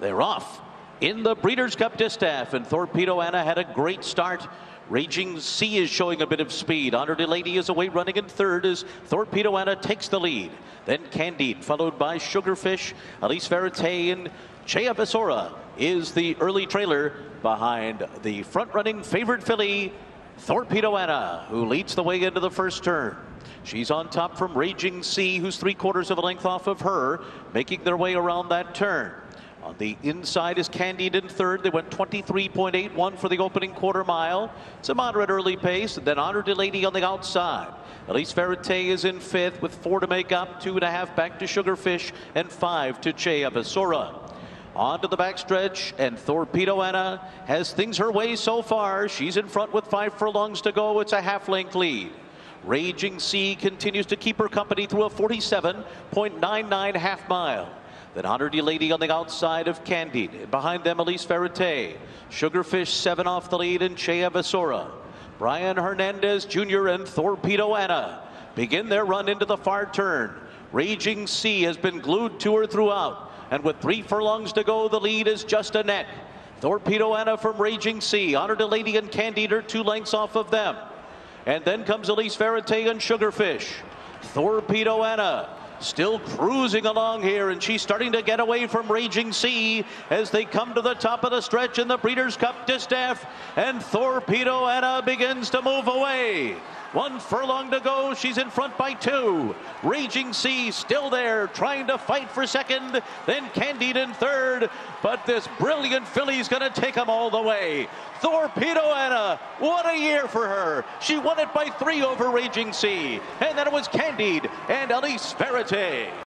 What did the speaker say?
They're off in the Breeders' Cup Distaff, and Thorpedo Anna had a great start. Raging Sea is showing a bit of speed. Honor D Lady is away running in third as Thorpedo Anna takes the lead. Then Candid, followed by Sugarfish, Elise Verite, and Chea Vesora is the early trailer behind the front-running favorite filly, Thorpedo Anna, who leads the way into the first turn. She's on top from Raging Sea, who's 3/4 of a length off of her, making their way around that turn. On the inside is Candid in third. They went 23.81 for the opening quarter mile. It's a moderate early pace. And then Honor D Lady on the outside. Elise Ferrite is in fifth with 4 to make up, 2.5 back to Sugarfish, and 5 to Chea Vasora. On to the backstretch, and Thorpedo Anna has things her way so far. She's in front with 5 furlongs to go. It's a half-length lead. Raging Sea continues to keep her company through a 47.99 half mile. Then Honor D Lady on the outside of Candid. Behind them, Elise Ferrite. Sugarfish 7 off the lead, and Chea Vesora. Brian Hernandez Junior and Thorpedo Anna begin their run into the far turn. Raging Sea has been glued to her throughout, and with 3 furlongs to go, the lead is just a neck. Thorpedo Anna from Raging Sea. Honor D Lady and Candid are 2 lengths off of them. And then comes Elise Ferrite and Sugarfish. Thorpedo Anna still cruising along here, and she's starting to get away from Raging Sea as they come to the top of the stretch in the Breeders' Cup Distaff, and Thorpedo Anna begins to move away. 1 furlong to go. She's in front by 2. Raging Sea still there, trying to fight for second. Then Candid in third. But this brilliant filly's going to take them all the way. Thorpedo Anna, what a year for her. She won it by 3 over Raging Sea. And then it was Candid and Elise Verite.